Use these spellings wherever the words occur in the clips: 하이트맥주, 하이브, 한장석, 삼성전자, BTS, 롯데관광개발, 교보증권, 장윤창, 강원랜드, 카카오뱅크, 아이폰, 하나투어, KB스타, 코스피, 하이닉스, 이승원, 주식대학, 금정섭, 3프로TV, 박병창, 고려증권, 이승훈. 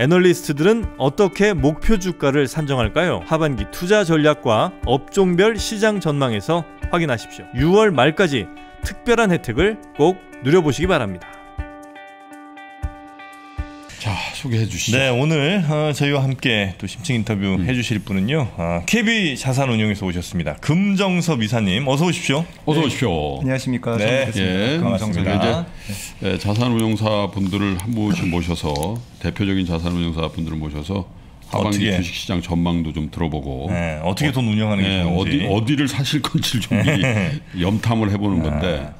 애널리스트들은 어떻게 목표 주가를 산정할까요? 하반기 투자 전략과 업종별 시장 전망에서 확인하십시오. 6월 말까지 특별한 혜택을 꼭 누려보시기 바랍니다. 자, 소개해 주시죠. 네, 오늘 저희와 함께 또 심층 인터뷰 해주실 분은요, KB 자산운용에서 오셨습니다. 금정섭 이사님, 어서 오십시오. 어서 오십시오. 네. 안녕하십니까. 네, 예, 금정섭입니다. 네. 네, 자산운용사 분들을 한 분씩 모셔서 대표적인 자산운용사 분들을 모셔서 하반기 어떻게? 주식시장 전망도 좀 들어보고, 네, 어떻게 돈 운영하는 게 좋은지, 어디를 사실 건지 좀 염탐을 해보는 건데.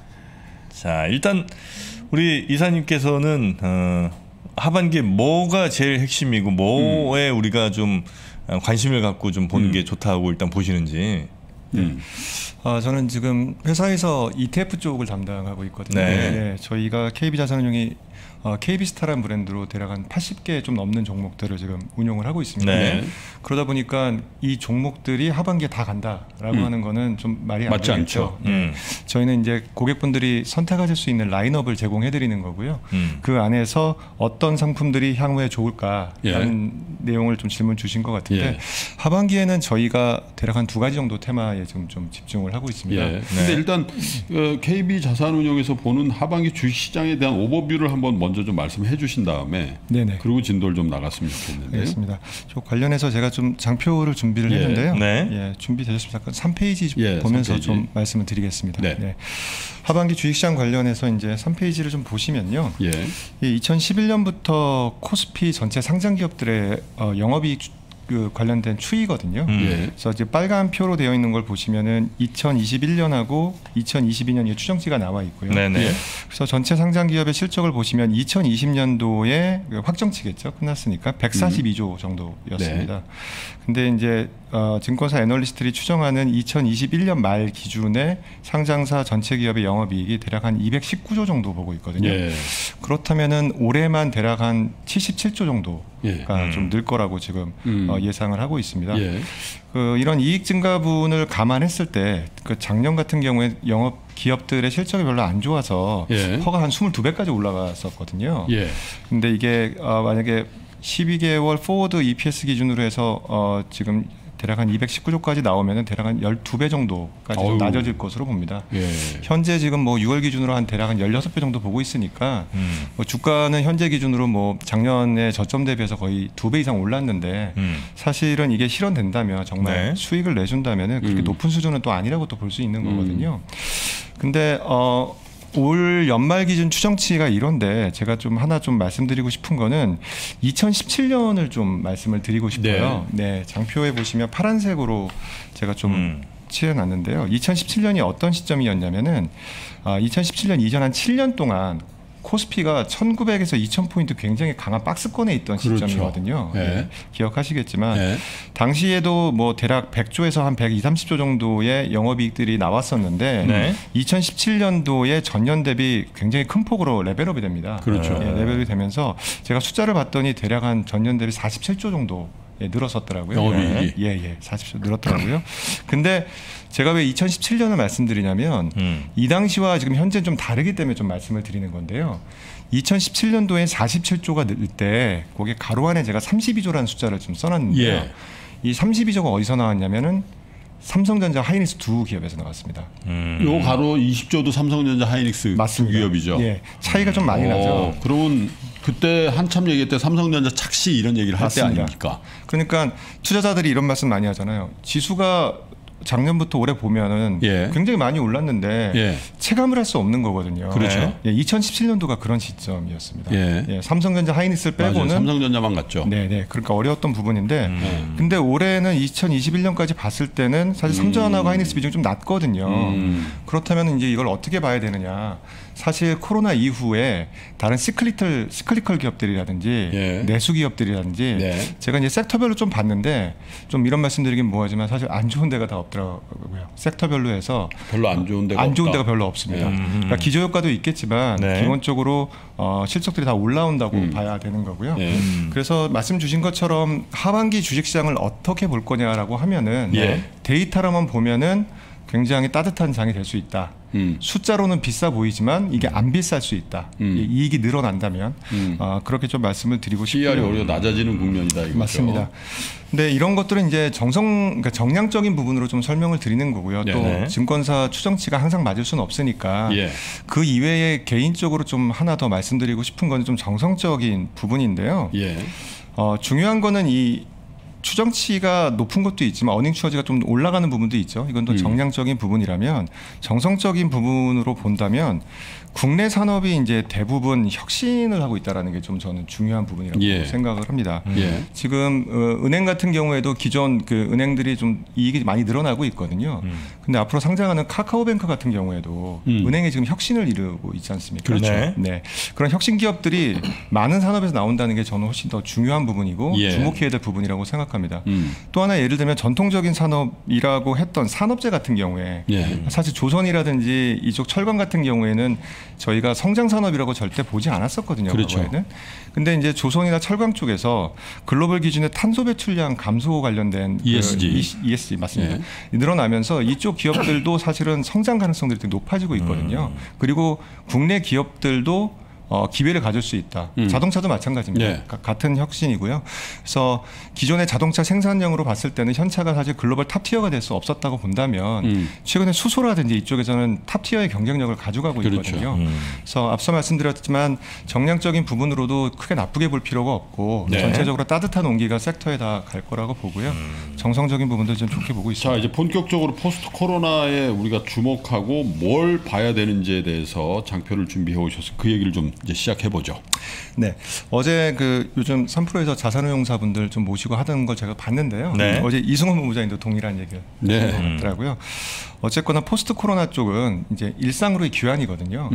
자, 일단 우리 이사님께서는 하반기에 뭐가 제일 핵심이고 뭐에 우리가 좀 관심을 갖고 좀 보는 게 좋다고 일단 보시는지. 저는 지금 회사에서 ETF 쪽을 담당하고 있거든요. 네. 네, 저희가 KB자산운용이 KB스타라는 브랜드로 대략 한 80개 좀 넘는 종목들을 지금 운용을 하고 있습니다. 네. 그러다 보니까 이 종목들이 하반기에 다 간다라고 하는 거는 좀 말이 안 맞지 되겠죠. 않죠. 저희는 이제 고객분들이 선택하실 수 있는 라인업을 제공해드리는 거고요. 그 안에서 어떤 상품들이 향후에 좋을까라는 내용을 좀 질문 주신 것 같은데, 하반기에는 저희가 대략 한 2가지 정도 테마에 지금 좀 집중을 하고 있습니다. 근데 일단 KB자산운용에서 보는 하반기 주식시장에 대한 오버뷰를 한번 먼저 좀 말씀해 주신 다음에, 네네, 그리고 진도를 좀 나갔으면 좋겠는데요. 알겠습니다. 저 관련해서 제가 좀 장표를 준비를 했는데요. 네. 예, 준비되셨습니까? 3페이지 보면서 3페이지. 좀 말씀을 드리겠습니다. 네. 네. 하반기 주식시장 관련해서 이제 3페이지를 좀 보시면요, 2011년부터 코스피 전체 상장 기업들의 영업이익 그 관련된 추이거든요. 그래서 이제 빨간 표로 되어 있는 걸 보시면은 2021년하고 2022년의 추정치가 나와 있고요. 그래서 전체 상장 기업의 실적을 보시면 2020년도에 확정치겠죠. 끝났으니까 142조 정도였습니다. 근데 이제 증권사 애널리스트들이 추정하는 2021년 말 기준에 상장사 전체 기업의 영업이익이 대략 한 219조 정도 보고 있거든요. 그렇다면은 올해만 대략 한 77조 정도가 좀 늘 거라고 지금 예상을 하고 있습니다. 이런 이익 증가분을 감안했을 때, 그 작년 같은 경우에 영업 기업들의 실적이 별로 안 좋아서 허가 한 22배까지 올라갔었거든요. 근데 이게 만약에 12개월 포워드 EPS 기준으로 해서 지금 대략 한 219조까지 나오면은 대략 한 12배 정도까지 낮아질 것으로 봅니다. 현재 지금 뭐 6월 기준으로 한 대략 한 16배 정도 보고 있으니까 뭐 주가는 현재 기준으로 뭐 작년에 저점 대비해서 거의 2배 이상 올랐는데, 사실은 이게 실현된다면 정말 수익을 내준다면은 그렇게 높은 수준은 또 아니라고 또 볼 수 있는 거거든요. 근데 올 연말 기준 추정치가 이런데, 제가 좀 하나 좀 말씀드리고 싶은 거는 2017년을 좀 말씀을 드리고 싶어요. 네, 장표에 보시면 파란색으로 제가 좀 칠해놨는데요. 2017년이 어떤 시점이었냐면은 2017년 이전 한 7년 동안 코스피가 1900에서 2000포인트 굉장히 강한 박스권에 있던 시점이거든요. 기억하시겠지만 당시에도 뭐 대략 100조에서 한 120~30조 정도의 영업이익들이 나왔었는데 2017년도에 전년 대비 굉장히 큰 폭으로 레벨업이 됩니다. 레벨업이 되면서 제가 숫자를 봤더니 대략 한 전년 대비 47조 정도 늘었었더라고요. 영업이익이. 40% 늘었더라고요. 근데 제가 왜 2017년을 말씀드리냐면 이 당시와 지금 현재 좀 다르기 때문에 좀 말씀을 드리는 건데요. 2017년도에 47조가 늘 때 거기 가로 안에 제가 32조라는 숫자를 좀 써놨는데요. 이 32조가 어디서 나왔냐면은 삼성전자 하이닉스 2 기업에서 나왔습니다. 요 가로 20조도 삼성전자 하이닉스 2 기업이죠. 차이가 좀 많이 나죠. 그러면 그때 한참 얘기할 때 삼성전자 착시 이런 얘기를 할 때 아닙니까? 그러니까 투자자들이 이런 말씀 많이 하잖아요. 지수가 작년부터 올해 보면은 굉장히 많이 올랐는데 체감을 할 수 없는 거거든요. 2017년도가 그런 시점이었습니다. 삼성전자 하이닉스를 빼고는 삼성전자만 갔죠. 그러니까 어려웠던 부분인데, 근데 올해는 2021년까지 봤을 때는 사실 삼성전자하고 하이닉스 비중이 좀 낮거든요. 그렇다면 이제 이걸 어떻게 봐야 되느냐? 사실 코로나 이후에 다른 시클리컬 기업들이라든지 내수 기업들이라든지 제가 이제 섹터별로 좀 봤는데, 좀 이런 말씀드리긴 뭐하지만 사실 안 좋은 데가 다 없더라고요. 섹터별로 해서 별로 안 좋은 데가 별로 없습니다. 그러니까 기저효과도 있겠지만 기본적으로 실적들이 다 올라온다고 봐야 되는 거고요. 그래서 말씀 주신 것처럼 하반기 주식시장을 어떻게 볼 거냐라고 하면은 데이터로만 보면은 굉장히 따뜻한 장이 될 수 있다. 숫자로는 비싸 보이지만 이게 안 비쌀 수 있다. 이익이 늘어난다면 그렇게 좀 말씀을 드리고 싶고요. CR이 오히려 낮아지는 국면이다 이거죠. 맞습니다. 근데 이런 것들은 이제 그러니까 정량적인 부분으로 좀 설명을 드리는 거고요. 네네. 또 증권사 추정치가 항상 맞을 수는 없으니까 예. 그 이외에 개인적으로 좀 하나 더 말씀드리고 싶은 건 좀 정성적인 부분인데요. 예. 중요한 거는 이 추정치가 높은 것도 있지만 어닝 추어지가 좀 올라가는 부분도 있죠. 이건 또 정량적인 부분이라면 정성적인 부분으로 본다면 국내 산업이 이제 대부분 혁신을 하고 있다라는 게 좀 저는 중요한 부분이라고 예. 생각을 합니다. 예. 지금 은행 같은 경우에도 기존 그 은행들이 좀 이익이 많이 늘어나고 있거든요. 근데 앞으로 상장하는 카카오뱅크 같은 경우에도 은행이 지금 혁신을 이루고 있지 않습니까? 그렇죠. 네. 그런 혁신 기업들이 많은 산업에서 나온다는 게 저는 훨씬 더 중요한 부분이고 예. 주목해야 될 부분이라고 생각합니다. 또 하나 예를 들면 전통적인 산업이라고 했던 산업재 같은 경우에 예. 사실 조선이라든지 이쪽 철강 같은 경우에는 저희가 성장 산업이라고 절대 보지 않았었거든요. 그렇죠. 과거에는. 근데 이제 조선이나 철강 쪽에서 글로벌 기준의 탄소 배출량 감소 관련된 ESG 맞습니다. 예. 늘어나면서 이쪽 기업들도 사실은 성장 가능성들이 되게 높아지고 있거든요. 그리고 국내 기업들도 기회를 가질 수 있다. 자동차도 마찬가지입니다. 예. 같은 혁신이고요. 그래서 기존의 자동차 생산량으로 봤을 때는 현차가 사실 글로벌 탑티어가 될 수 없었다고 본다면 최근에 수소라든지 이쪽에서는 탑티어의 경쟁력을 가져가고 그렇죠. 있거든요. 그래서 앞서 말씀드렸지만 정량적인 부분으로도 크게 나쁘게 볼 필요가 없고 네. 전체적으로 따뜻한 온기가 섹터에 다 갈 거라고 보고요. 정성적인 부분도 좀 좋게 보고 있습니다. 자, 이제 본격적으로 포스트 코로나에 우리가 주목하고 뭘 봐야 되는지에 대해서 장표를 준비해 오셔서 그 얘기를 좀 이제 시작해보죠. 네, 어제 그 요즘 3프로에서 자산운용사분들 좀 모시고 하던 걸 제가 봤는데요. 네. 어제 이승훈 본부장님도 동일한 얘기를 네. 하더라고요. 어쨌거나 포스트 코로나 쪽은 이제 일상으로의 귀환이거든요.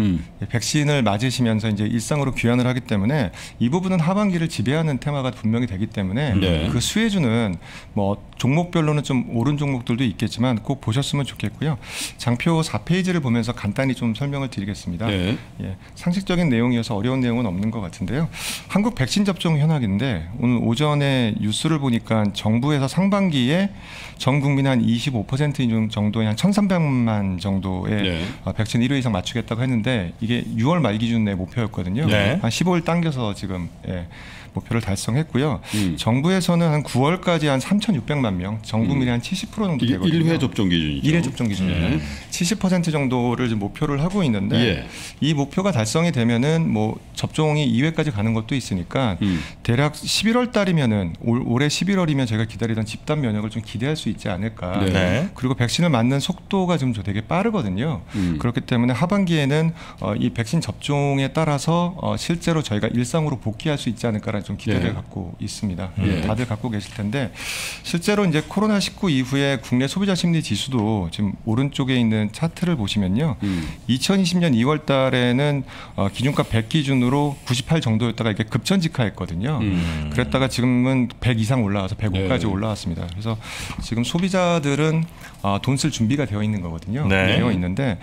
백신을 맞으시면서 이제 일상으로 귀환을 하기 때문에 이 부분은 하반기를 지배하는 테마가 분명히 되기 때문에 네. 그 수혜주는 뭐 종목별로는 좀 오른 종목들도 있겠지만 꼭 보셨으면 좋겠고요. 장표 4페이지를 보면서 간단히 좀 설명을 드리겠습니다. 네. 예, 상식적인 내용이어서 어려운 내용은 없는 것 같은데요. 한국 백신 접종 현황인데 오늘 오전에 뉴스를 보니까 정부에서 상반기에 전 국민 한 25% 정도의 한 1,300만 정도의 네. 백신 1회 이상 맞추겠다고 했는데 이게 6월 말 기준의 목표였거든요. 네. 한 15일 당겨서 지금 예, 목표를 달성했고요. 정부에서는 한 9월까지 한 3,600만 명, 전 국민의 한 70% 정도 되거든요. 1회 접종 기준이죠. 1회 접종 기준입니다. 네. 70% 정도를 지금 목표를 하고 있는데 예. 이 목표가 달성이 되면은 뭐 접종이 2회까지 가는 것도 있으니까 대략 11월 달이면은 올해 11월이면 제가 기다리던 집단 면역을 좀 기대할 수 있지 않을까. 네. 그리고 백신을 맞는 속도가 좀 되게 빠르거든요. 그렇기 때문에 하반기에는 이 백신 접종에 따라서 실제로 저희가 일상으로 복귀할 수 있지 않을까라는 좀 기대를 예. 갖고 있습니다. 예. 다들 갖고 계실 텐데 실제로 이제 코로나19 이후에 국내 소비자 심리 지수도 지금 오른쪽에 있는 차트를 보시면요. 2020년 2월 달에는 기준가 100 기준으로 98 정도였다가 이게 급천직하했거든요. 그랬다가 지금은 100 이상 올라와서 105까지 네. 올라왔습니다. 그래서 지금 소비자들은 돈 쓸 준비가 되어 있는 거거든요. 네. 되어 있는데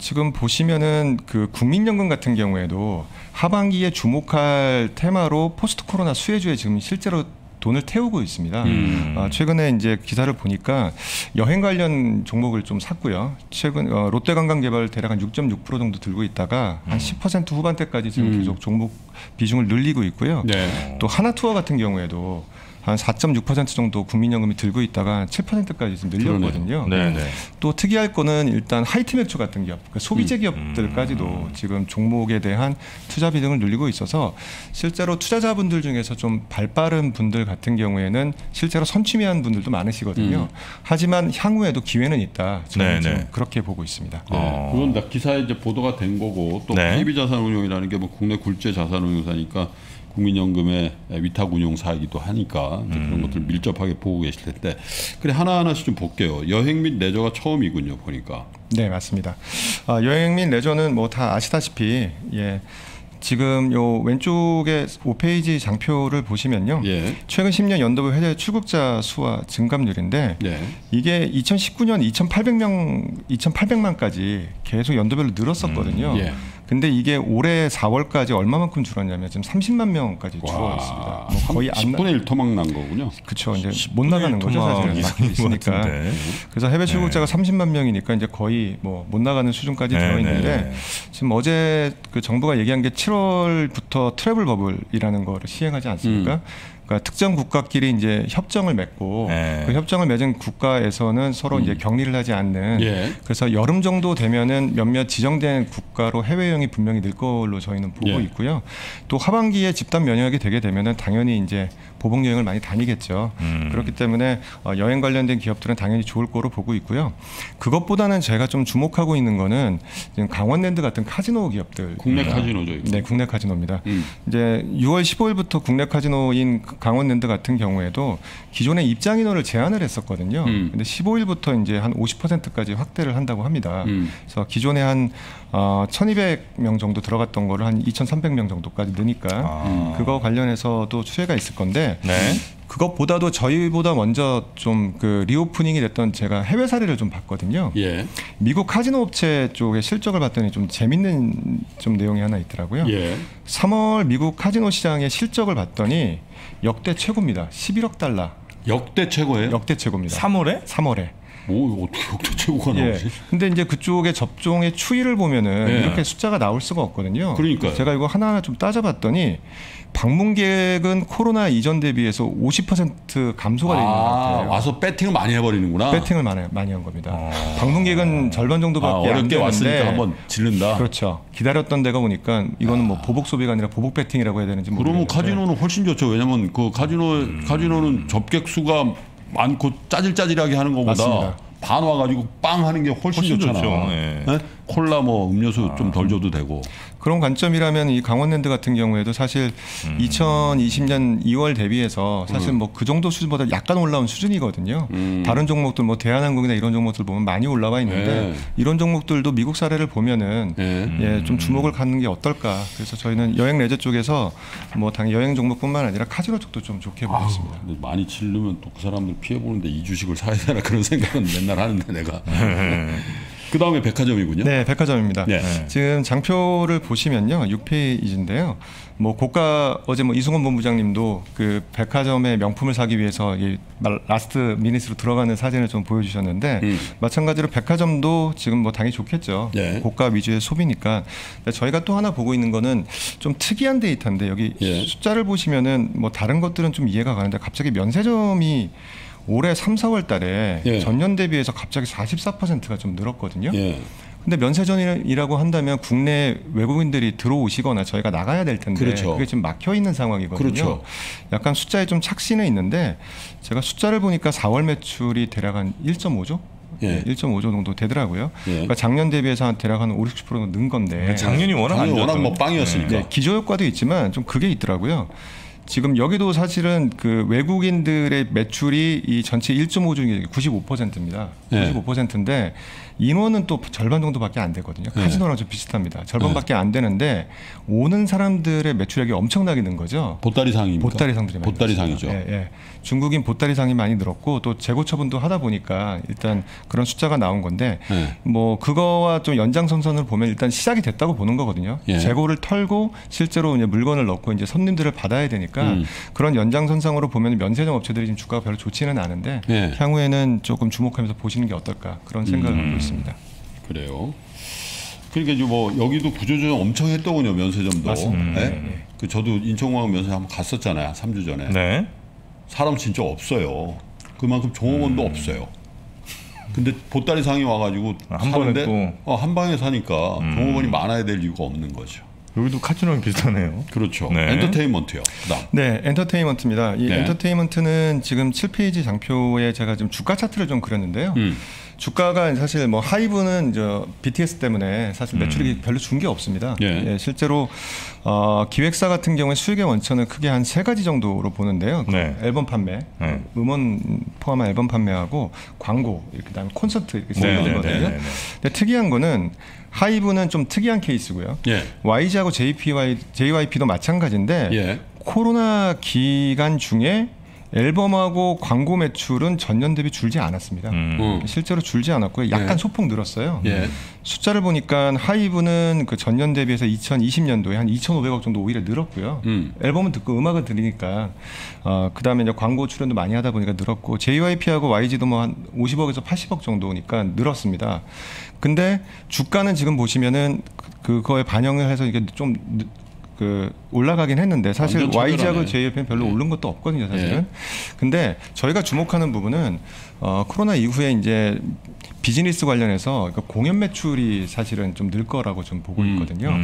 지금 보시면은 그 국민연금 같은 경우에도 하반기에 주목할 테마로 포스트 코로나 수혜주에 지금 실제로 돈을 태우고 있습니다. 최근에 이제 기사를 보니까 여행 관련 종목을 좀 샀고요. 최근 롯데관광개발 대략 한 6.6% 정도 들고 있다가 한 10% 후반대까지 지금 계속 종목 비중을 늘리고 있고요. 네. 또 하나투어 같은 경우에도 한 4.6% 정도 국민연금이 들고 있다가 7%까지 지금 늘렸거든요. 또 특이할 거는 일단 하이트맥주 같은 기업, 그러니까 소비재 기업들까지도 지금 종목에 대한 투자 비중을 늘리고 있어서 실제로 투자자분들 중에서 좀 발빠른 분들 같은 경우에는 실제로 선취미한 분들도 많으시거든요. 하지만 향후에도 기회는 있다. 저는 지금 그렇게 보고 있습니다. 네. 그건 다 기사에 이제 보도가 된 거고 또 KB자산운용이라는 게 뭐 국내 굴제 자산운용사니까 국민연금의 위탁운용사이기도 하니까 그런 것들 밀접하게 보고 계실 텐데 그래 하나하나씩 좀 볼게요. 여행 및 레저가 처음이군요 보니까. 네 맞습니다. 여행 및 레저는 뭐 다 아시다시피 예. 지금 요 왼쪽에 5페이지 장표를 보시면요. 예. 최근 10년 연도별 해외 출국자 수와 증감률인데 예. 이게 2019년 2,800만 까지 계속 연도별로 늘었었거든요. 예. 근데 이게 올해 4월까지 얼마만큼 줄었냐면 지금 30만 명까지 줄어 있습니다. 뭐 거의 10분의 1 토막 난 거군요. 그렇죠. 이제 못 나가는 거죠. 사실은 막혀 있으니까. 그래서 해외 출국자가 30만 명이니까 이제 거의 뭐 못 나가는 수준까지 되어 있는데 지금 어제 그 정부가 얘기한 게 7월부터 트래블 버블이라는 거를 시행하지 않습니까? 그러니까 특정 국가끼리 이제 협정을 맺고 그 협정을 맺은 국가에서는 서로 이제 격리를 하지 않는 그래서 여름 정도 되면은 몇몇 지정된 국가로 해외여행이 분명히 늘 걸로 저희는 보고 있고요. 또 하반기에 집단 면역이 되게 되면은 당연히 이제 보복 여행을 많이 다니겠죠. 그렇기 때문에 여행 관련된 기업들은 당연히 좋을 거로 보고 있고요. 그것보다는 제가 좀 주목하고 있는 거는 지금 강원랜드 같은 카지노 기업들. 국내 카지노죠. 이거. 네, 국내 카지노입니다. 이제 6월 15일부터 국내 카지노인 강원랜드 같은 경우에도 기존에 입장인원을 제한을 했었거든요. 근데 15일부터 이제 한 50%까지 확대를 한다고 합니다. 그래서 기존에 한 1,200명 정도 들어갔던 거를 한 2,300명 정도까지 느니까 그거 관련해서도 추세가 있을 건데 그것보다도 저희보다 먼저 좀 그 리오프닝이 됐던 제가 해외 사례를 좀 봤거든요. 미국 카지노 업체 쪽의 실적을 봤더니 좀 재밌는 좀 내용이 하나 있더라고요. 3월 미국 카지노 시장의 실적을 봤더니 역대 최고입니다. 11억 달러. 역대 최고예요? 역대 최고입니다. 3월에? 3월에. 뭐 어떻게 역대 최고가 나오지? 근데 이제 그쪽의 접종의 추이를 보면은 이렇게 숫자가 나올 수가 없거든요. 그러니까 제가 이거 하나하나 좀 따져봤더니 방문객은 코로나 이전 대비해서 50% 감소가 돼 있는 것 같아요. 와서 배팅을 많이 해버리는구나. 배팅을 많이 한 겁니다. 방문객은 절반 정도밖에 안 되는데. 어렵게 왔으니까 한번 질른다. 그렇죠. 기다렸던 데가 오니까 이거는 뭐 보복 소비가 아니라 보복 배팅이라고 해야 되는지 모르겠는데. 그러면 카지노는 훨씬 좋죠. 왜냐면 그 카지노는 접객 수가 많고 짜질짜질하게 하는 것보다 맞습니다. 반 와가지고 빵 하는 게 훨씬 좋잖아요. 네? 콜라 뭐 음료수 좀 덜 줘도 되고. 그런 관점이라면 이 강원랜드 같은 경우에도 사실 2020년 2월 대비해서 사실 뭐 그 정도 수준보다 약간 올라온 수준이거든요. 다른 종목들 뭐 대한항공이나 이런 종목들 보면 많이 올라와 있는데 이런 종목들도 미국 사례를 보면은 좀 주목을 갖는 게 어떨까. 그래서 저희는 여행 레저 쪽에서 뭐 당연히 여행 종목뿐만 아니라 카지노 쪽도 좀 좋게 보고 있습니다. 많이 질르면 또 그 사람들 피해 보는데 이 주식을 사야 되나 그런 생각은 맨날 하는데 내가. 그 다음에 백화점이군요. 네, 백화점입니다. 지금 장표를 보시면요, 6페이지인데요. 뭐 고가 어제 뭐 이승원 본부장님도 그 백화점의 명품을 사기 위해서 이 라스트 미니스로 들어가는 사진을 좀 보여주셨는데 마찬가지로 백화점도 지금 뭐 당연히 좋겠죠. 고가 위주의 소비니까. 근데 저희가 또 하나 보고 있는 거는 좀 특이한 데이터인데 여기 숫자를 보시면은 뭐 다른 것들은 좀 이해가 가는데 갑자기 면세점이 올해 3, 4월 달에 전년 대비해서 갑자기 44%가 좀 늘었거든요. 근데 면세점이라고 한다면 국내 외국인들이 들어오시거나 저희가 나가야 될 텐데 그게 지금 막혀 있는 상황이거든요. 약간 숫자에 좀 착신해 있는데 제가 숫자를 보니까 4월 매출이 대략 한 1.5조? 1.5조 정도 되더라고요. 그러니까 작년 대비해서 대략 한 50, 60% 정도 는 건데 작년이 워낙 뭐 빵이었으니까 기저효과도 있지만 좀 그게 있더라고요. 지금 여기도 사실은 그 외국인들의 매출이 이 전체 1.5조 중에 95%입니다. 95%인데 인원은 또 절반 정도밖에 안 되거든요. 카지노랑 좀 비슷합니다. 절반밖에 안 되는데 오는 사람들의 매출액이 엄청나게 는 거죠. 보따리상입니다. 보따리상이죠. 중국인 보따리상이 많이 늘었고 또 재고 처분도 하다 보니까 일단 그런 숫자가 나온 건데 뭐 그거와 좀 연장선선을 보면 일단 시작이 됐다고 보는 거거든요. 재고를 털고 실제로 이제 물건을 넣고 이제 손님들을 받아야 되니까 그런 연장선상으로 보면 면세점 업체들이 지금 주가가 별로 좋지는 않은데 향후에는 조금 주목하면서 보시는 게 어떨까 그런 생각을 하고 있습니다. 그래요. 그러니까 이제 뭐 여기도 구조조정 엄청 했더군요. 면세점도. 맞습니다. 그 저도 인천공항 면세점 한번 갔었잖아요. 3주 전에. 사람 진짜 없어요. 그만큼 종업원도 없어요. 근데 보따리 상이 와가지고 사는데 한 방에 사니까 종업원이 많아야 될 이유가 없는 거죠. 여기도 카지노랑 비슷하네요. 그렇죠. 엔터테인먼트요. 그다음. 네, 엔터테인먼트입니다. 이 엔터테인먼트는 지금 7페이지 장표에 제가 지금 주가 차트를 좀 그렸는데요. 주가가 사실 뭐 하이브는 저 BTS 때문에 사실 매출이 별로 준 게 없습니다. 실제로 기획사 같은 경우에 수익의 원천은 크게 한 3가지 정도로 보는데요. 앨범 판매, 음원 포함한 앨범 판매하고 광고, 그다음에 콘서트 이렇게 세 가지거든요. 근데 특이한 거는 하이브는 좀 특이한 케이스고요. YG하고 JYP도 마찬가지인데 코로나 기간 중에 앨범하고 광고 매출은 전년 대비 줄지 않았습니다. 실제로 줄지 않았고요. 약간 예. 소폭 늘었어요. 예. 숫자를 보니까 하이브는 그 전년 대비해서 2020년도에 한 2,500억 정도 오히려 늘었고요. 앨범은 듣고 음악은 들으니까 그다음에 이제 광고 출연도 많이 하다 보니까 늘었고 JYP하고 YG도 뭐 한 50억에서 80억 정도니까 늘었습니다. 근데 주가는 지금 보시면은 그거에 반영을 해서 이게 좀 올라가긴 했는데 사실 YG하고 JYP는 별로 오른 것도 없거든요, 사실은. 예. 근데 저희가 주목하는 부분은 코로나 이후에 이제 비즈니스 관련해서 공연 매출이 사실은 좀 늘 거라고 좀 보고 있거든요.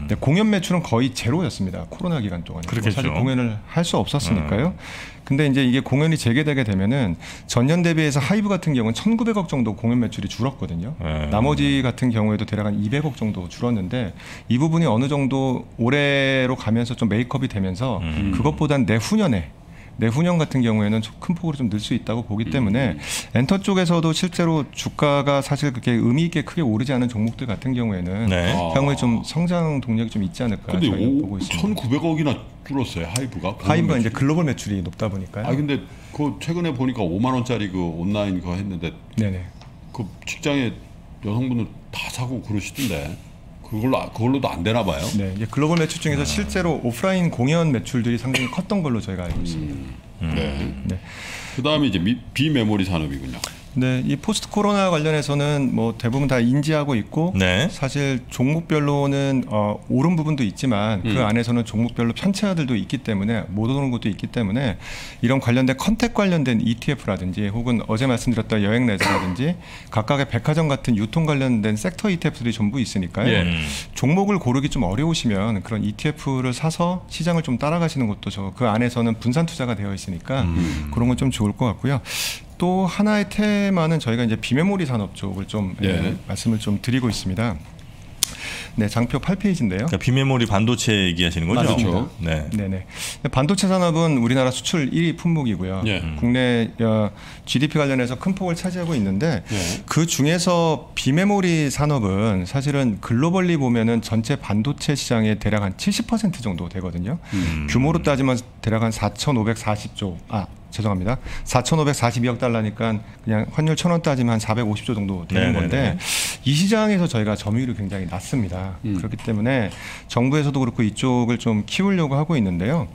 근데 공연 매출은 거의 제로였습니다. 코로나 기간 동안에. 그렇겠죠. 사실 공연을 할 수 없었으니까요. 근데 이제 이게 공연이 재개되게 되면은 전년 대비해서 하이브 같은 경우는 1,900억 정도 공연 매출이 줄었거든요. 나머지 같은 경우에도 대략 한 200억 정도 줄었는데 이 부분이 어느 정도 올해로 가면서 좀 메이크업이 되면서 그것보단 내후년 같은 경우에는 큰 폭으로 좀 늘 수 있다고 보기 때문에 엔터 쪽에서도 실제로 주가가 사실 그렇게 의미 있게 크게 오르지 않은 종목들 같은 경우에는 네. 향후에 좀 성장 동력이 좀 있지 않을까 근데 저희가 보고 있습니다. 1,900억이나 줄었어요. 하이브가 이제 글로벌 매출이 높다 보니까요. 아 근데 그 최근에 보니까 5만 원짜리 그 온라인 그거 했는데 네네. 그 직장에 여성분들 다 사고 그러시던데. 그걸로도 안 되나 봐요. 네, 이제 글로벌 매출 중에서 실제로 오프라인 공연 매출들이 상당히 컸던 걸로 저희가 알고 있습니다. 네. 그다음에 이제 비메모리 산업이군요. 네, 이 포스트 코로나 관련해서는 뭐 대부분 다 인지하고 있고 네. 사실 종목별로는 오른 부분도 있지만 그 안에서는 종목별로 편차들도 있기 때문에 못 오는 것도 있기 때문에 이런 관련된 컨택 관련된 ETF라든지 혹은 어제 말씀드렸던 여행 레저라든지 각각의 백화점 같은 유통 관련된 섹터 ETF들이 전부 있으니까요. 예. 종목을 고르기 좀 어려우시면 그런 ETF를 사서 시장을 좀 따라가시는 것도 그 안에서는 분산 투자가 되어 있으니까 그런 건 좀 좋을 것 같고요. 또 하나의 테마는 저희가 이제 비메모리 산업 쪽을 좀 예. 말씀을 좀 드리고 있습니다. 네, 장표 8페이지인데요. 그러니까 비메모리 반도체 얘기하시는 거죠? 맞죠. 네. 네네. 반도체 산업은 우리나라 수출 1위 품목이고요. 예. 국내 GDP 관련해서 큰 폭을 차지하고 있는데 예. 그 중에서 비메모리 산업은 사실은 글로벌리 보면은 전체 반도체 시장의 대략 한 70% 정도 되거든요. 규모로 따지면 대략 한 4,540조. 죄송합니다. 4,542억 달러니까 그냥 환율 1,000원 따지면 한 450조 정도 되는 네네네. 건데 이 시장에서 저희가 점유율이 굉장히 낮습니다. 그렇기 때문에 정부에서도 그렇고 이쪽을 좀 키우려고 하고 있는데요.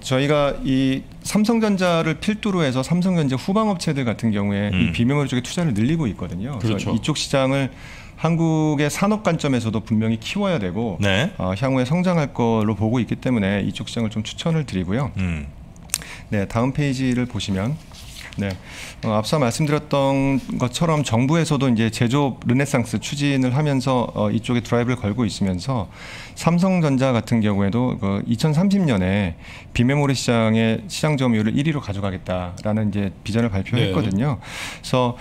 저희가 이 삼성전자를 필두로 해서 삼성전자 후방업체들 같은 경우에 이 비메모리 쪽에 투자를 늘리고 있거든요. 그렇죠. 그래서 이쪽 시장을 한국의 산업 관점에서도 분명히 키워야 되고 네. 향후에 성장할 걸로 보고 있기 때문에 이쪽 시장을 좀 추천을 드리고요. 네, 다음 페이지를 보시면 네, 앞서 말씀드렸던 것처럼 정부에서도 이제 제조업 르네상스 추진을 하면서 이쪽에 드라이브를 걸고 있으면서 삼성전자 같은 경우에도 2030년에 비메모리 시장의 시장 점유율을 1위로 가져가겠다라는 이제 비전을 발표했거든요. 네. 그래서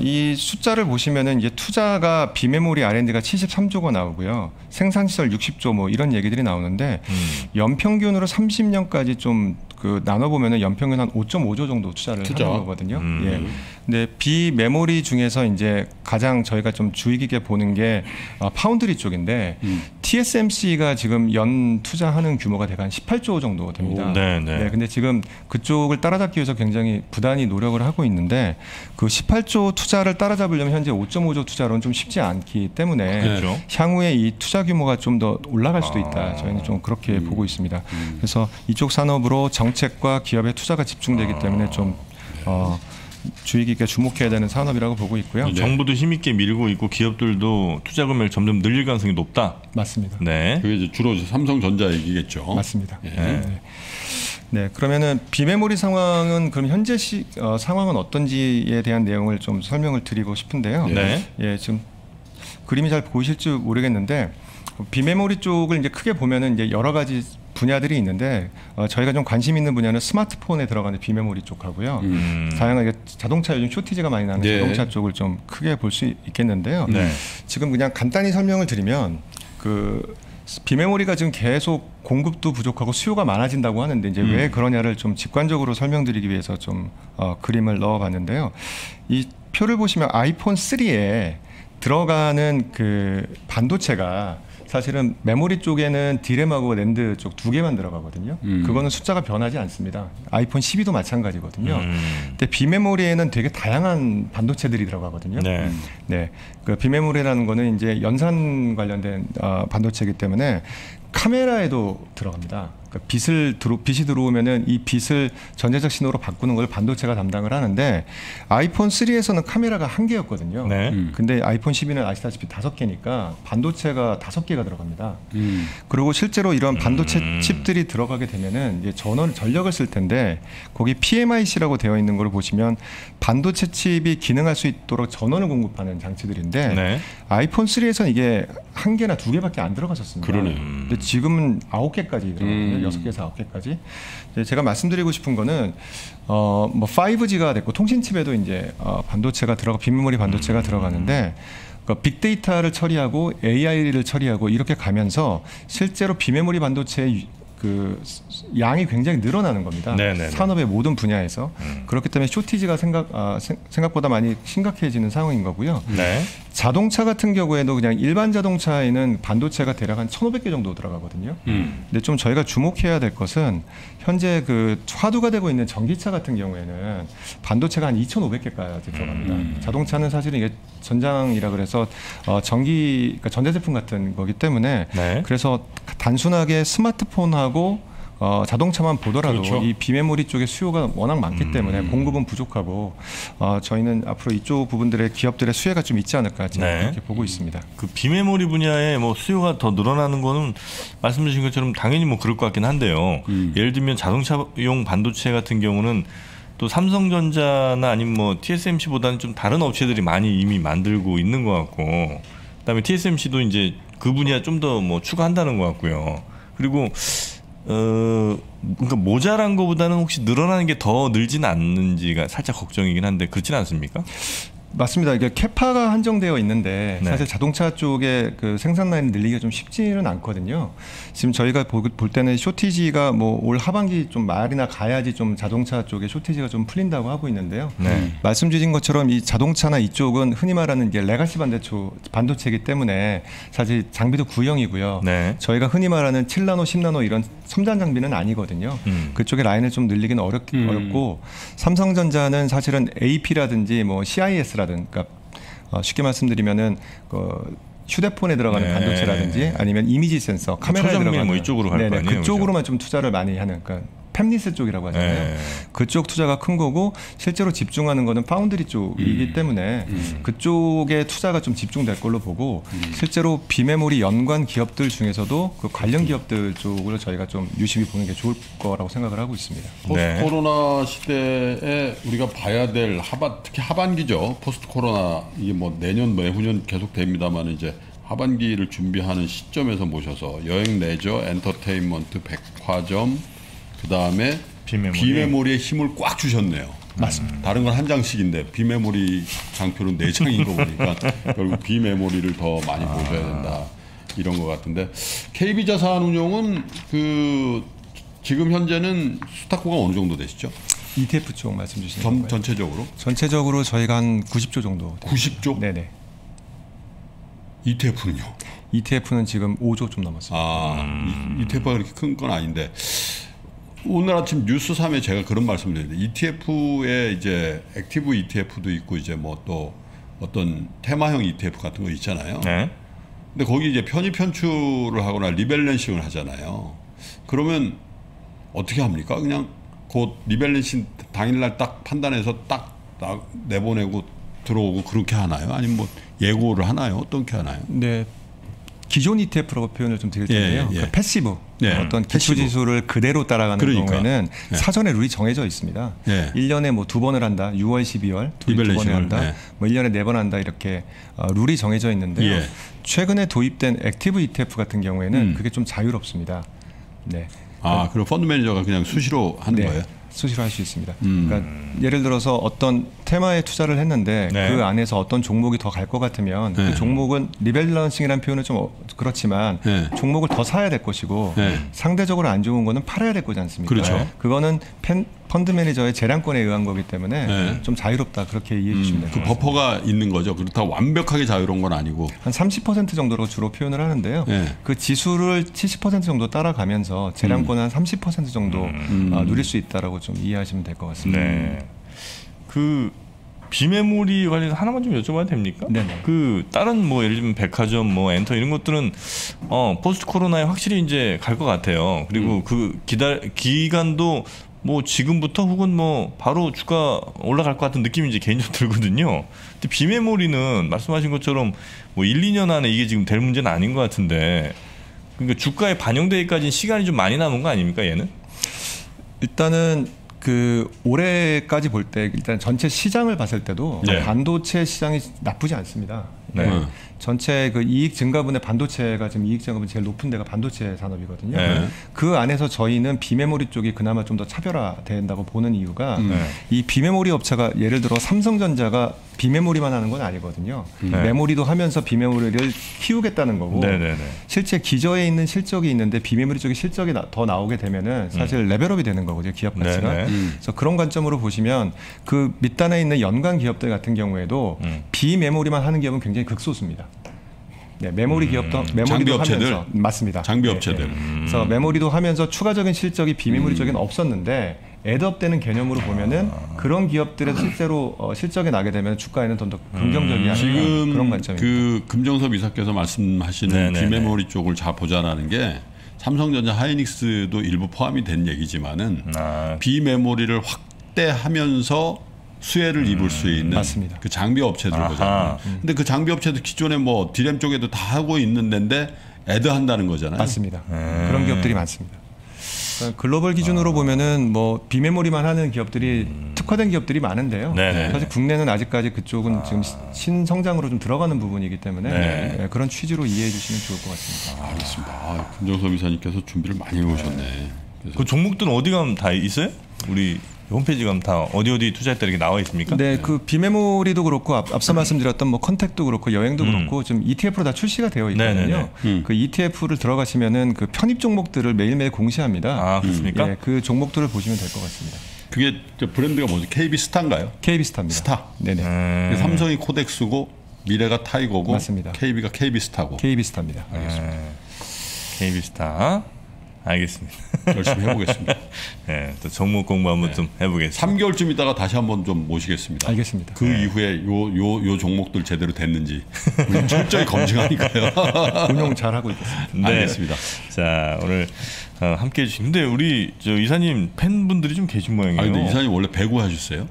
이 숫자를 보시면은 이제 투자가 비메모리 R&D가 73조가 나오고요, 생산시설 60조 뭐 이런 얘기들이 나오는데 연평균으로 30년까지 좀 나눠보면은 연평균 한 5.5조 정도 투자를 하는 거거든요. 예. 근데 비메모리 중에서 이제 가장 저희가 좀 주의 깊게 보는 게 파운드리 쪽인데 TSMC가 지금 연 투자하는 규모가 대략 한 18조 정도 됩니다. 네, 근데 지금 그쪽을 따라잡기 위해서 굉장히 부단히 노력을 하고 있는데 그 18조 투자를 따라잡으려면 현재 5.5조 투자로는 좀 쉽지 않기 때문에 그렇죠. 향후에 이 투자 규모가 좀 더 올라갈 수도 있다. 저희는 좀 그렇게 보고 있습니다. 그래서 이쪽 산업으로 정책과 기업의 투자가 집중되기 때문에 좀 주의 깊게 주목해야 되는 산업이라고 보고 있고요. 네. 정부도 힘있게 밀고 있고 기업들도 투자 금액을 점점 늘릴 가능성이 높다. 맞습니다. 네. 그게 이제 주로 삼성전자 얘기겠죠. 맞습니다. 예. 네. 네, 그러면은 비메모리 상황은 그럼 현재 상황은 어떤지에 대한 내용을 좀 설명을 드리고 싶은데요. 네. 예, 지금 그림이 잘 보이실지 모르겠는데 비메모리 쪽을 이제 크게 보면은 이제 여러 가지 분야들이 있는데 저희가 좀 관심 있는 분야는 스마트폰에 들어가는 비메모리 쪽하고요. 다양하게 자동차 요즘 쇼티지가 많이 나는 네. 자동차 쪽을 좀 크게 볼 수 있겠는데요. 네. 지금 그냥 간단히 설명을 드리면 그 비메모리가 지금 계속 공급도 부족하고 수요가 많아진다고 하는데 이제 왜 그러냐를 좀 직관적으로 설명드리기 위해서 좀 그림을 넣어봤는데요. 이 표를 보시면 아이폰 3에 들어가는 그 반도체가 사실은 메모리 쪽에는 디램하고 랜드 쪽 두 개만 들어가거든요. 그거는 숫자가 변하지 않습니다. 아이폰 12도 마찬가지거든요. 근데 비메모리에는 되게 다양한 반도체들이 들어가거든요. 네. 네. 그 비메모리라는 거는 이제 연산 관련된 반도체이기 때문에 카메라에도 들어갑니다. 그러니까 빛이 들어오면은 이 빛을 전자적 신호로 바꾸는 걸 반도체가 담당을 하는데 아이폰 3에서는 카메라가 한 개였거든요. 네. 근데 아이폰 12는 아시다시피 5개니까 반도체가 5개가 들어갑니다. 그리고 실제로 이런 반도체 칩들이 들어가게 되면은 이제 전력을 쓸 텐데 거기 PMIC라고 되어 있는 걸 보시면 반도체 칩이 기능할 수 있도록 전원을 공급하는 장치들인데 네. 아이폰 3에서는 이게 한 개나 두 개밖에 안 들어갔었습니다. 그러네. 근데 지금은 9개까지 들어가거든요. 6개에서 9개까지. 제가 말씀드리고 싶은 거는 뭐 5G가 됐고 통신칩에도 이제 반도체가 들어가 빅메모리 반도체가 들어가는데 그러니까 빅데이터를 처리하고 AI를 처리하고 이렇게 가면서 실제로 비메모리 반도체의 그 양이 굉장히 늘어나는 겁니다. 네네네. 산업의 모든 분야에서 그렇기 때문에 쇼티지가 생각보다 많이 심각해지는 상황인 거고요. 네. 자동차 같은 경우에도 그냥 일반 자동차에는 반도체가 대략 한 1,500개 정도 들어가거든요. 근데 좀 저희가 주목해야 될 것은 현재 그 화두가 되고 있는 전기차 같은 경우에는 반도체가 한 2,500개까지 들어갑니다. 자동차는 사실은 이게 전장이라 그래서 그러니까 전자제품 같은 거기 때문에 네. 그래서 단순하게 스마트폰하고 자동차만 보더라도 그렇죠. 이 비메모리 쪽의 수요가 워낙 많기 때문에 공급은 부족하고 저희는 앞으로 이쪽 부분들의 기업들의 수혜가 좀 있지 않을까 지금 네. 이렇게 보고 있습니다. 그 비메모리 분야에 뭐 수요가 더 늘어나는 거는 말씀주신 것처럼 당연히 뭐 그럴 것 같긴 한데요. 예를 들면 자동차용 반도체 같은 경우는 또 삼성전자나 아니면 뭐 TSMC보다는 좀 다른 업체들이 많이 이미 만들고 있는 것 같고, 그다음에 TSMC도 이제 그 분야 좀 더 뭐 추가한다는 것 같고요. 그리고 그러니까 모자란 거보다는 혹시 늘어나는 게 더 늘진 않는지가 살짝 걱정이긴 한데 그렇진 않습니까? 맞습니다. 이게 캐파가 한정되어 있는데 네. 사실 자동차 쪽에 그 생산 라인 늘리기가 좀 쉽지는 않거든요. 지금 저희가 볼 때는 쇼티지가 뭐 올 하반기 좀 말이나 가야지 좀 자동차 쪽에 쇼티지가 좀 풀린다고 하고 있는데요. 네. 말씀 주신 것처럼 이 자동차나 이쪽은 흔히 말하는 이제 레가시 반도체이기 때문에 사실 장비도 구형이고요. 네. 저희가 흔히 말하는 7나노, 10나노 이런 첨단 장비는 아니거든요. 그쪽에 라인을 좀 늘리기는 어렵고 삼성전자는 사실은 AP라든지 뭐 CIS 그러니까 쉽게 말씀드리면은 휴대폰에 들어가는 네. 반도체라든지 아니면 이미지 센서, 카메라에 들어가는 뭐 이쪽으로 갈 거 아니에요. 그쪽으로만 그렇죠? 좀 투자를 많이 하는 그러니까 팹리스 쪽이라고 하잖아요. 네. 그쪽 투자가 큰 거고 실제로 집중하는 거는 파운드리 쪽이기 때문에 그쪽에 투자가 좀 집중될 걸로 보고 실제로 비메모리 연관 기업들 중에서도 그 관련 기업들 쪽으로 저희가 좀 유심히 보는 게 좋을 거라고 생각을 하고 있습니다. 포스트 코로나 시대에 우리가 봐야 될 특히 하반기죠. 포스트 코로나 이게 뭐 내년 뭐 후년 계속 됩니다만 이제 하반기를 준비하는 시점에서 모셔서 여행 레저, 엔터테인먼트, 백화점 그 다음에 비메모리에 힘을 꽉 주셨네요. 맞습니다. 다른 건 한 장씩인데 비메모리 장표는 4장인 거 보니까 결국 비메모리를 더 많이 보셔야 된다. 이런 것 같은데 KB자산운용은 그 지금 현재는 수탁고가 어느 정도 되시죠? ETF 쪽 말씀 주시는 거예요? 전체적으로? 전체적으로 저희가 한 90조 정도 됩니다. 90조? 네네. ETF는요? ETF는 지금 5조 좀 넘었습니다. ETF가 그렇게 큰 건 아닌데 오늘 아침 뉴스 3에 제가 그런 말씀을 드렸는데 ETF에 이제 액티브 ETF도 있고 이제 뭐 또 어떤 테마형 ETF 같은 거 있잖아요. 네. 근데 거기 이제 편입 편출을 하거나 리밸런싱을 하잖아요. 그러면 어떻게 합니까? 그냥 곧 리밸런싱 당일날 딱 판단해서 딱 내보내고 들어오고 그렇게 하나요? 아니면 뭐 예고를 하나요? 어떻게 하나요? 네. 기존 ETF라고 표현을 좀 드릴 텐데요. 예, 예. 그 패시브, 예. 어떤 기초지수를 그대로 따라가는 경우에는 예. 사전에 룰이 정해져 있습니다. 예. 1년에 뭐 2번을 한다, 6월, 12월, 2번을 한다, 예. 뭐 1년에 4번 한다 이렇게 룰이 정해져 있는데 예. 최근에 도입된 액티브 ETF 같은 경우에는 그게 좀 자유롭습니다. 네. 그럼 펀드 매니저가 그냥 수시로 하는 네. 거예요? 수시로 할 수 있습니다. 그러니까 예를 들어서 어떤 테마에 투자를 했는데 네. 그 안에서 어떤 종목이 더 갈 것 같으면 네. 그 종목은 리밸런싱이라는 표현을 좀 그렇지만 네. 종목을 더 사야 될 것이고 네. 상대적으로 안 좋은 거는 팔아야 될 거지 않습니까? 그렇죠. 그거는 펀드 매니저의 재량권에 의한 거기 때문에 네. 좀 자유롭다 그렇게 이해해 주시면 됩니다. 그 버퍼가 있는 거죠. 그렇다고 완벽하게 자유로운 건 아니고 한 30% 정도로 주로 표현을 하는데요. 네. 그 지수를 70% 정도 따라가면서 재량권은 한 30% 정도 누릴 수 있다라고 좀 이해하시면 될 것 같습니다. 네. 그 비메모리 관련 하나만 좀 여쭤봐도 됩니까? 네네. 그 다른 뭐 예를 들면 백화점, 뭐 엔터 이런 것들은 포스트 코로나에 확실히 이제 갈 것 같아요. 그리고 그 기간도 뭐 지금부터 혹은 뭐 바로 주가 올라갈 것 같은 느낌이 이제 개인적으로 들거든요. 근데 비메모리는 말씀하신 것처럼 뭐 1, 2년 안에 이게 지금 될 문제는 아닌 것 같은데, 그러니까 주가에 반영되기까지는 시간이 좀 많이 남은 거 아닙니까, 얘는? 일단은 그 올해까지 볼 때 일단 전체 시장을 봤을 때도 네. 반도체 시장이 나쁘지 않습니다. 네. 전체 그 이익 증가분의 반도체가 지금 이익 증가분 제일 높은 데가 반도체 산업이거든요. 네. 그 안에서 저희는 비메모리 쪽이 그나마 좀 더 차별화된다고 보는 이유가 네. 이 비메모리 업체가 예를 들어 삼성전자가 비메모리만 하는 건 아니거든요. 네. 메모리도 하면서 비메모리를 키우겠다는 거고 네, 네, 네. 실제 기저에 있는 실적이 있는데 비메모리 쪽에 실적이 더 나오게 되면은 사실 레벨업이 되는 거거든요. 기업 가치가. 네, 네. 그래서 그런 관점으로 보시면 그 밑단에 있는 연간 기업들 같은 경우에도 비메모리만 하는 기업은 굉장히 극소수입니다. 네, 메모리 기업도 메모리도 하면서 맞습니다. 장비업체들. 네, 네. 그래서 메모리도 하면서 추가적인 실적이 비메모리 쪽엔 없었는데 애드업되는 개념으로 보면은 그런 기업들에서 실제로 실적이 나게 되면 주가에는 더 긍정적이 아니라 지금 그런 관점입니다. 그 금정섭 이사께서 말씀하시는 네네네. 비메모리 쪽을 잘 보자라는 게 삼성전자, 하이닉스도 일부 포함이 된 얘기지만은 비메모리를 확대하면서 수혜를 입을 수 있는 맞습니다. 그 장비 업체들 보잖아요. 근데 그 장비 업체도 기존에 뭐 디램 쪽에도 다 하고 있는 데인데 애드 한다는 거잖아요. 맞습니다. 그런 기업들이 많습니다. 글로벌 기준으로 보면은 뭐 비메모리만 하는 기업들이 특화된 기업들이 많은데요. 네네. 사실 국내는 아직까지 그쪽은 지금 신성장으로 좀 들어가는 부분이기 때문에 네, 그런 취지로 이해해 주시면 좋을 것 같습니다. 아, 알겠습니다. 아, 금정섭 이사님께서 준비를 많이 해오셨네. 네. 그 종목들은 어디 가면 다 있어요? 우리 홈페이지 가면 다 어디 투자했다 이렇게 나와 있습니까? 네, 그 비메모리도 그렇고 앞서 말씀드렸던 뭐 컨택도 그렇고 여행도 그렇고 좀 ETF로 다 출시가 되어 있거든요. 그 ETF를 들어가시면은 그 편입 종목들을 매일매일 공시합니다. 아, 그렇습니까? 네, 그 종목들을 보시면 될 것 같습니다. 그게 브랜드가 뭐죠? KB스타인가요? KB스타입니다. 스타. 네네. 삼성이 코덱스고 미래가 타이거고 맞습니다. KB가 KB스타고. KB스타입니다. 알겠습니다. KB스타. 알겠습니다. 열심히 해보겠습니다. 네, 또 정모 공부 한번 네. 좀 해보겠습니다. 3개월쯤 있다가 다시 한번 좀 모시겠습니다. 알겠습니다. 그 네. 이후에 요 종목들 제대로 됐는지 우리 철저히 검증하니까요. 운영 잘하고 있겠습니다. 네. 알겠습니다. 자, 오늘 함께해 주신 근데 우리 저 이사님 팬분들이 좀 계신 모양이에요. 아니, 근데 이사님 원래 배구 하셨어요?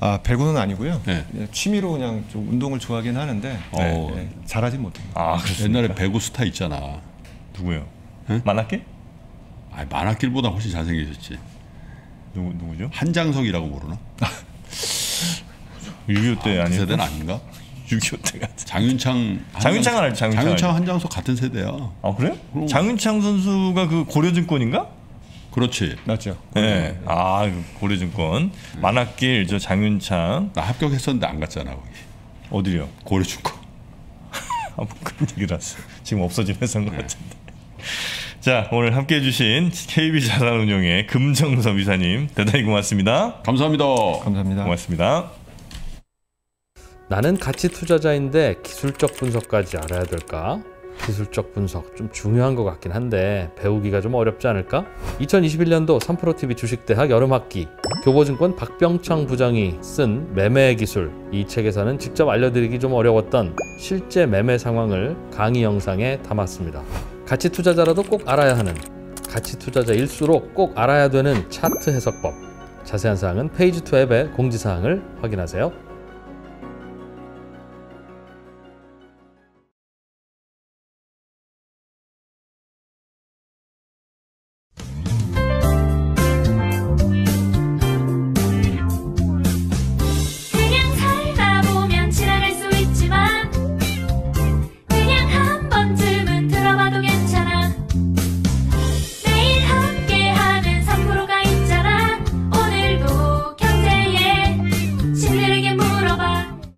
아, 배구는 아니고요. 네. 취미로 그냥 좀 운동을 좋아하긴 하는데 네. 네. 잘하진 못합니다. 아, 옛날에 배구 스타 있잖아. 누구요? 네? 만났게? 아, 만학길보다 훨씬 잘생기셨지. 누구죠? 한장석이라고 모르나? 6.25 때 아니에요? 그 세대는 아닌가? 6.25 때가 장윤창은 알죠. 장윤창 한장석 같은 세대야. 아, 그래요? 그럼. 장윤창 선수가 그 고려증권인가? 그렇지. 맞죠. 예. 네. 아, 고려증권. 만학길 저 장윤창. 나 합격했었는데 안 갔잖아 거기. 어디요? 고려증권. 아, 뭐 그런 얘기를 하세요. 지금 없어진 회사인 것 같은데. 자, 오늘 함께해 주신 KB자산운용의 금정섭 이사님 대단히 고맙습니다. 감사합니다. 감사합니다. 고맙습니다. 나는 가치 투자자인데 기술적 분석까지 알아야 될까? 기술적 분석 좀 중요한 것 같긴 한데 배우기가 좀 어렵지 않을까? 2021년도 3프로TV 주식대학 여름학기 교보증권 박병창 부장이 쓴 매매의 기술, 이 책에서는 직접 알려드리기 좀 어려웠던 실제 매매 상황을 강의 영상에 담았습니다. 가치 투자자라도 꼭 알아야 하는, 가치 투자자일수록 꼭 알아야 되는 차트 해석법. 자세한 사항은 페이지2 앱의 공지사항을 확인하세요.